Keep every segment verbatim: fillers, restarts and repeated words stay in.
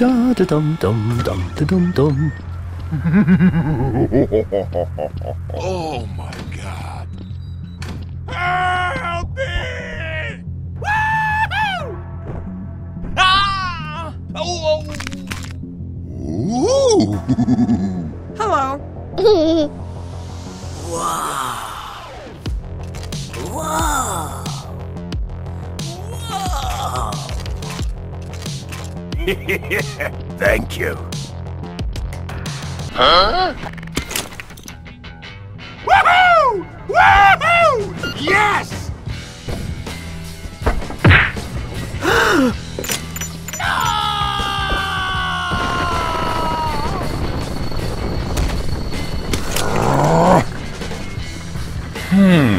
Da da dum dum dum da dum dum. Oh my God! Help me! Woohoo! Ah! Oh! Ooh! Hello. Wow! Wow! Wow! Thank you. Huh? Woohoo! Woohoo! Yes! No! Hmm.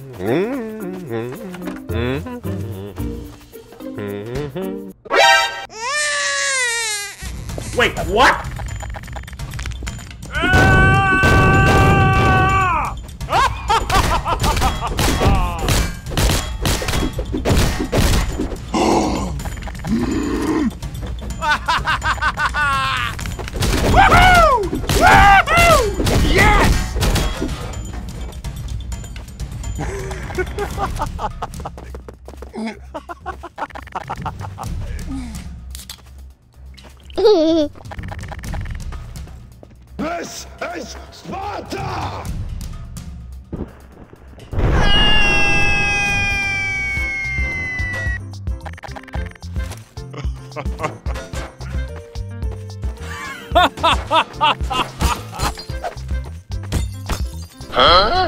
Wait, what? Ah! Woohoo! Woohoo! Yes! This is Sparta! Huh?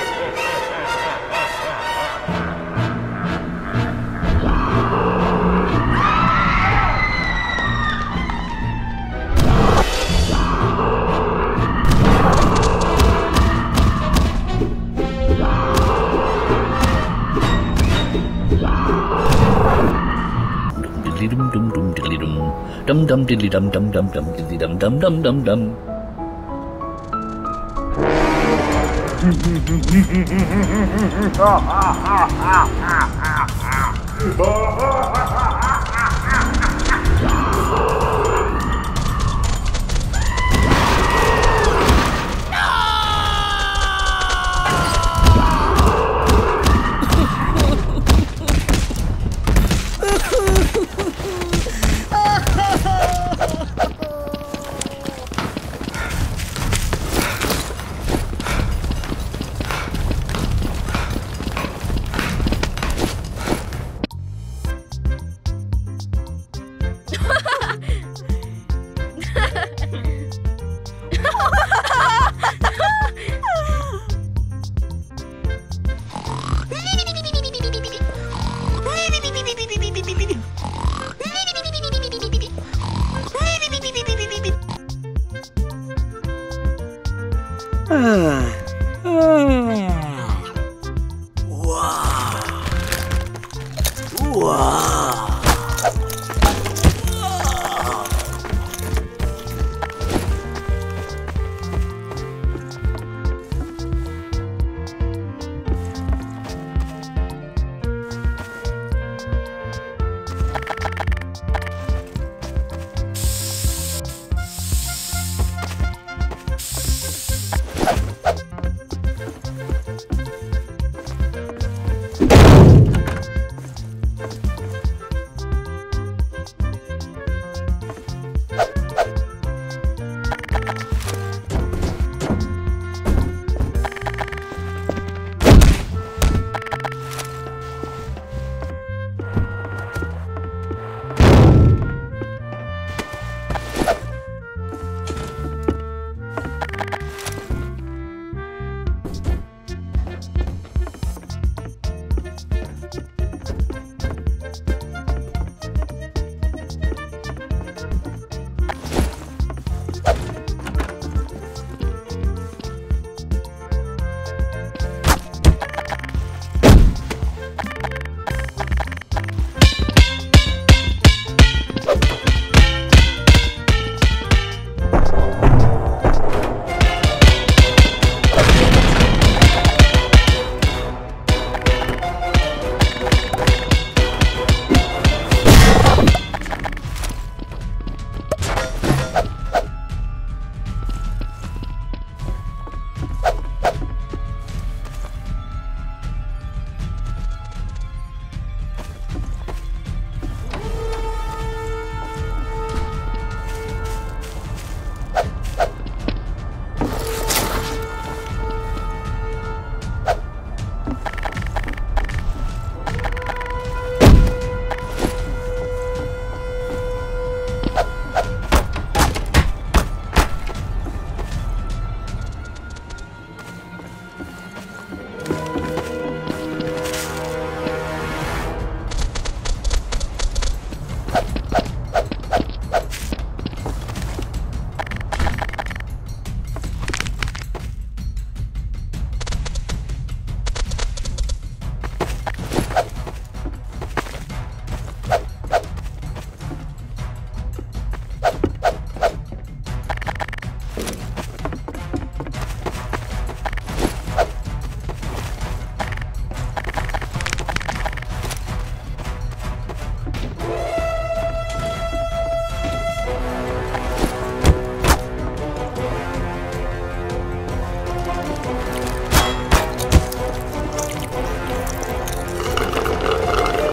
Go, go, dum dum diddly dum dum dum dum diddly dum dum dum dum dum.